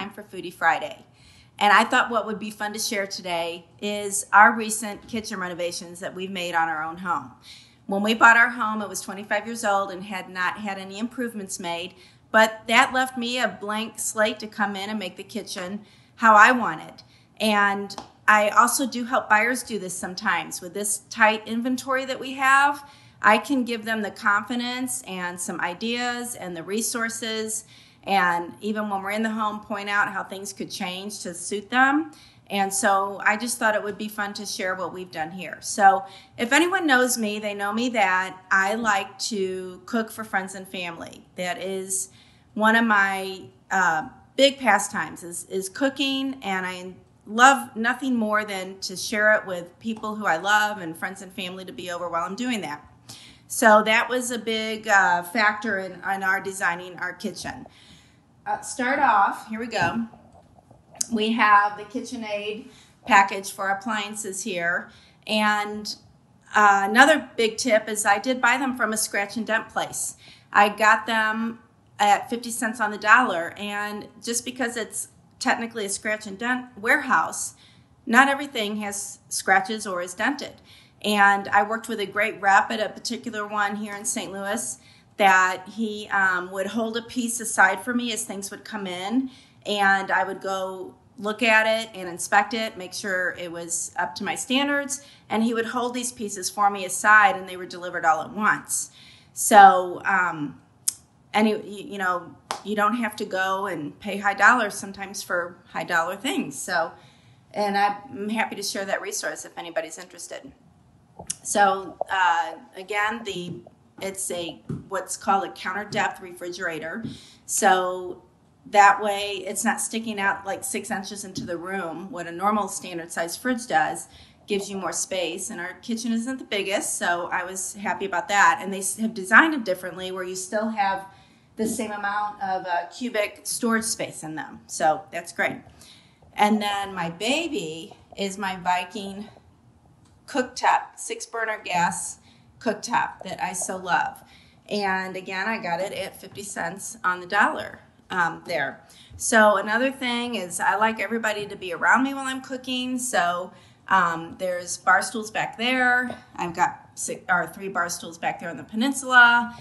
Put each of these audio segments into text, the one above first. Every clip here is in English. time for Foodie Friday. And I thought what would be fun to share today is our recent kitchen renovations that we've made on our own home. When we bought our home, it was 25 years old and had not had any improvements made, but that left me a blank slate to come in and make the kitchen how I wanted. And I also do help buyers do this sometimes. With this tight inventory that we have, I can give them the confidence and some ideas and the resources, and even when we're in the home, point out how things could change to suit them. And so I just thought it would be fun to share what we've done here. So if anyone knows me, they know me that I like to cook for friends and family. That is one of my big pastimes is cooking, and I love nothing more than to share it with people who I love and friends and family to be over while I'm doing that. So that was a big factor in our designing our kitchen. Start off, here we go. We have the KitchenAid package for appliances here. And another big tip is I did buy them from a scratch and dent place. I got them at 50 cents on the dollar. And just because it's technically a scratch and dent warehouse, not everything has scratches or is dented. And I worked with a great rep at a particular one here in St. Louis that he would hold a piece aside for me as things would come in. And I would go look at it and inspect it, make sure it was up to my standards. And he would hold these pieces for me aside, and they were delivered all at once. So, you know, you don't have to go and pay high dollars sometimes for high dollar things. So, and I'm happy to share that resource if anybody's interested. So again, it's a what's called a counter depth refrigerator. So that way it's not sticking out like 6 inches into the room. What a normal standard size fridge does, gives you more space, and our kitchen isn't the biggest, so I was happy about that. And they have designed it differently where you still have the same amount of cubic storage space in them. So that's great. And then my baby is my Viking cooktop, 6-burner gas cooktop that I so love. And again, I got it at 50 cents on the dollar there. So another thing is I like everybody to be around me while I'm cooking. So there's bar stools back there. I've got 3 bar stools back there on the peninsula.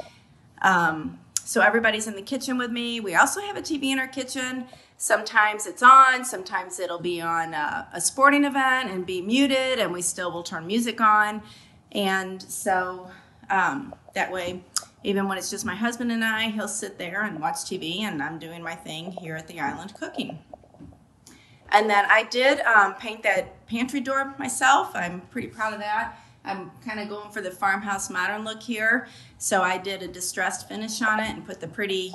So everybody's in the kitchen with me. We also have a TV in our kitchen. Sometimes it's on, sometimes it'll be on a sporting event and be muted, and we still will turn music on. And so that way, even when it's just my husband and I, he'll sit there and watch TV, and I'm doing my thing here at the island cooking. And then I did paint that pantry door myself. I'm pretty proud of that. I'm kind of going for the farmhouse modern look here. So I did a distressed finish on it and put the pretty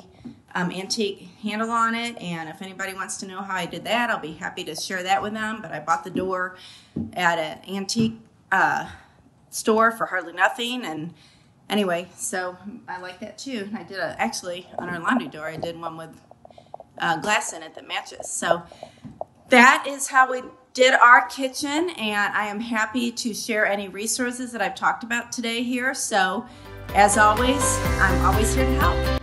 antique handle on it, and if anybody wants to know how I did that, I'll be happy to share that with them. But I bought the door at an antique store for hardly nothing, and anyway, so I like that too. And I did actually on our laundry door, I did one with glass in it that matches. So that is how we did our kitchen, and I am happy to share any resources that I've talked about today here. So as always, I'm always here to help.